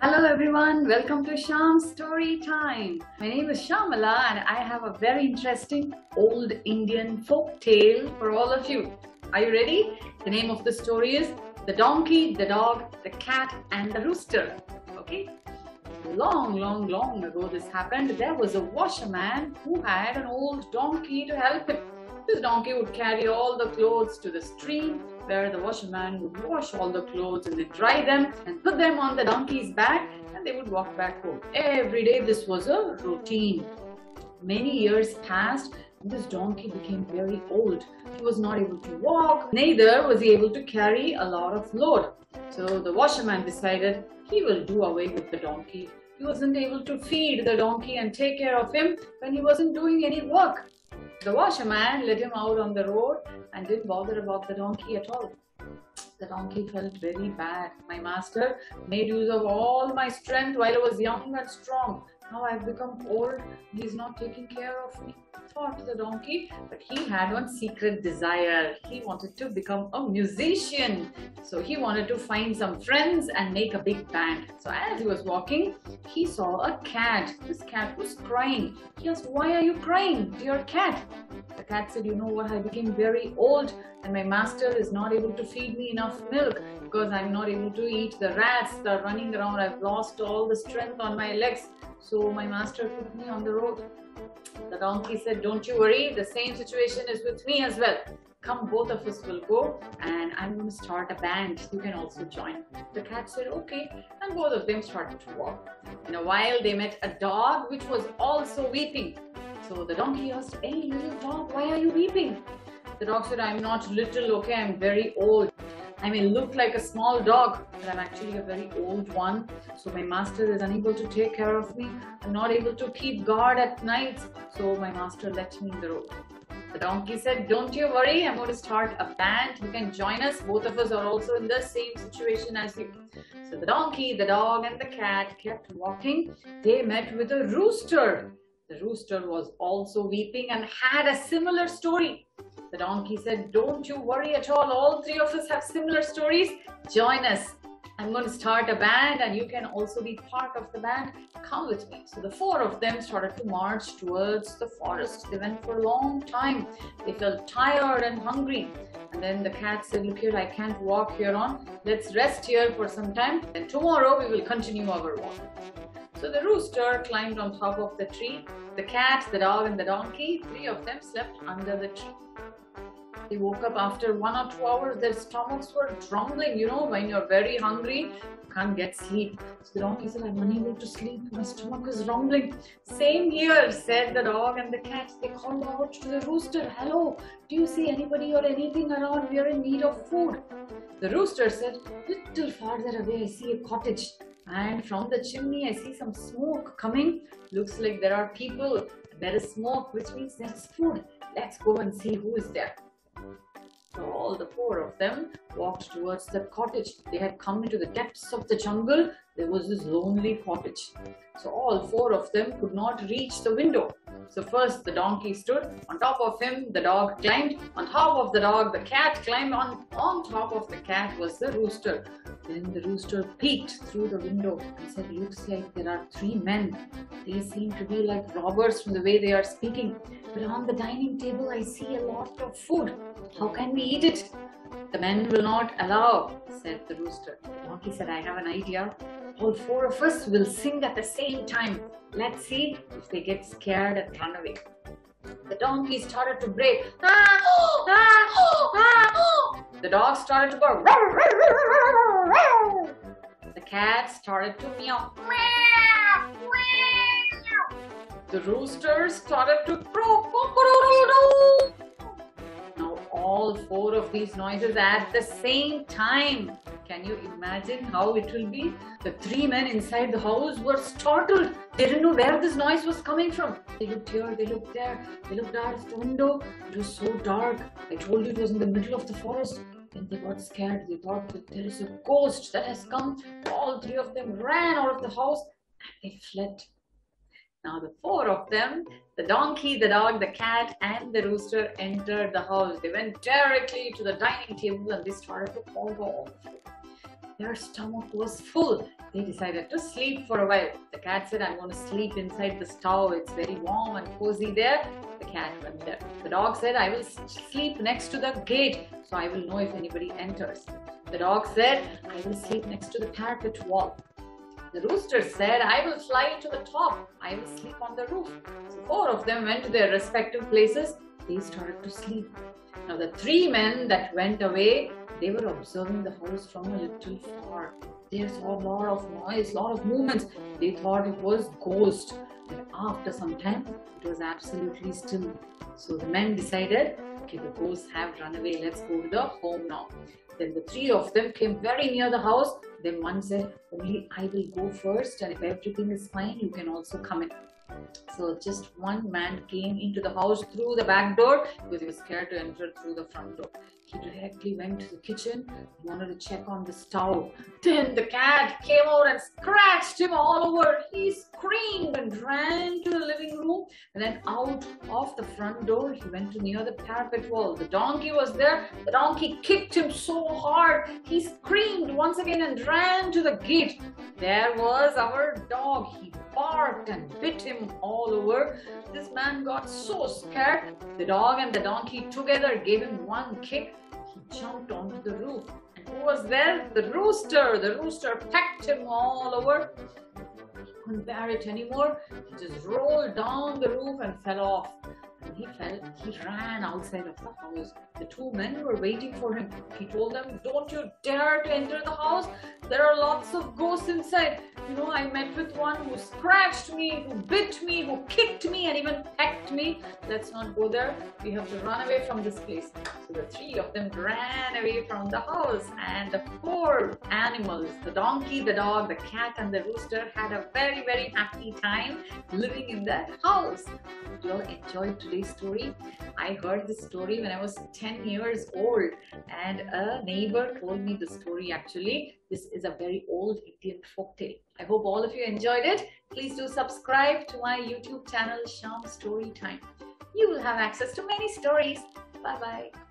Hello everyone, welcome to Shyam's Storytime. My name is Shyamala and I have a very interesting old Indian folk tale for all of you. Are you ready? The name of the story is The Donkey, the Dog, the Cat and the Rooster. Okay? Long ago this happened. There was a washerman who had an old donkey to help him. This donkey would carry all the clothes to the stream, where the washerman would wash all the clothes and then dry them and put them on the donkey's back, and they would walk back home. Every day this was a routine. Many years passed. This donkey became very old. He was not able to walk, neither was he able to carry a lot of load. So the washerman decided he will do away with the donkey. He wasn't able to feed the donkey and take care of him when he wasn't doing any work. The washerman let him out on the road and didn't bother about the donkey at all. The donkey felt very bad. My master made use of all my strength while I was young and strong. Now I've become old, he's not taking care of me, thought the donkey. But he had one secret desire. He wanted to become a musician. So he wanted to find some friends and make a big band. So as he was walking, he saw a cat. This cat was crying. He asked, "Why are you crying, dear cat?" The cat said, "You know what, I became very old and my master is not able to feed me enough milk because I'm not able to eat the rats that are running around. I've lost all the strength on my legs. So my master put me on the road." The donkey said, "Don't you worry, the same situation is with me as well. Come, both of us will go and I'm going to start a band. You can also join." The cat said, "Okay," and both of them started to walk. In a while they met a dog which was also weeping. So the donkey asked, "Hey little dog, why are you weeping?" The dog said, "I'm not little, okay, I'm very old. I may look like a small dog, but I'm actually a very old one. So my master is unable to take care of me. I'm not able to keep guard at night. So my master left me in the road." The donkey said, "Don't you worry, I'm going to start a band. You can join us. Both of us are also in the same situation as you." So the donkey, the dog and the cat kept walking. They met with a rooster. The rooster was also weeping and had a similar story. The donkey said, "Don't you worry at all three of us have similar stories. Join us. I'm going to start a band and you can also be part of the band. Come with me." So the four of them started to march towards the forest. They went for a long time. They felt tired and hungry. And then the cat said, "Look here, I can't walk here on. Let's rest here for some time. Then tomorrow we will continue our walk." So the rooster climbed on top of the tree. The cat, the dog and the donkey, three of them slept under the tree. They woke up after 1 or 2 hours. Their stomachs were rumbling. You know, when you're very hungry, you can't get sleep. So the donkey said, "I'm unable to sleep. My stomach is rumbling." "Same here," said the dog and the cat. They called out to the rooster, "Hello, do you see anybody or anything around? We are in need of food." The rooster said, "Little farther away, I see a cottage. And from the chimney, I see some smoke coming. Looks like there are people. There is smoke, which means there's food. Let's go and see who is there." So all the four of them walked towards the cottage. They had come into the depths of the jungle. There was this lonely cottage. So all four of them could not reach the window. So first the donkey stood. On top of him, the dog climbed. On top of the dog, the cat climbed. On top of the cat was the rooster. Then the rooster peeked through the window and said, "Looks like there are three men. They seem to be like robbers from the way they are speaking. But on the dining table, I see a lot of food. How can we eat it?" "The men will not allow," said the rooster. The donkey said, "I have an idea. All four of us will sing at the same time. Let's see if they get scared and run away." The donkey started to bray. "Ah, oh, ah, oh, ah, oh." The dog started to bark. The cat started to meow. The rooster started to crow. Now all four of these noises at the same time. Can you imagine how it will be? The three men inside the house were startled. They didn't know where this noise was coming from. They looked here, they looked there, they looked out of the window. It was so dark. I told you it was in the middle of the forest. Then they got scared. They thought that there is a ghost that has come. All three of them ran out of the house and they fled. Now the four of them, the donkey, the dog, the cat and the rooster, entered the house. They went directly to the dining table and they started to fall off. Their stomach was full. They decided to sleep for a while. The cat said, I'm going to sleep inside the stove. It's very warm and cozy there. The cat went there. The dog said, I will sleep next to the gate, so I will know if anybody enters. The dog said, I will sleep next to the parapet wall. The rooster said, I will fly to the top. I will sleep on the roof. So four of them went to their respective places. They started to sleep. Now the three men that went away, they were observing the house from a little far. They saw a lot of noise, a lot of movements. They thought it was ghost. But after some time, it was absolutely still. So the men decided, okay, the ghosts have run away. Let's go to the home now. Then the three of them came very near the house. Then one said, only I will go first. And if everything is fine, you can also come in. So just one man came into the house through the back door because he was scared to enter through the front door. He directly went to the kitchen, wanted to check on the stove. Then the cat came out and scratched him all over. He screamed and ran to the living room, and then out of the front door he went to near the parapet wall. The donkey was there. The donkey kicked him so hard. He screamed once again and ran to the gate. There was our dog. He barked and bit him all over. This man got so scared. The dog and the donkey together gave him one kick. He jumped onto the roof. And who was there? The rooster. The rooster pecked him all over. He couldn't bear it anymore. He just rolled down the roof and fell off. When he fell, he ran outside of the house. The two men were waiting for him. He told them, don't you dare to enter the house. There are lots of ghosts inside. You know, I met with one who scratched me, who bit me, who kicked me and even pecked me. Let's not go there. We have to run away from this place. So the three of them ran away from the house, and the four animals, the donkey, the dog, the cat and the rooster, had a very, very happy time living in that house. You all enjoyed today's story. I heard this story when I was 10 years old, and a neighbor told me the story actually. This is a very old Indian folktale. I hope all of you enjoyed it. Please do subscribe to my YouTube channel, Shyam's Storytime. You will have access to many stories. Bye-bye.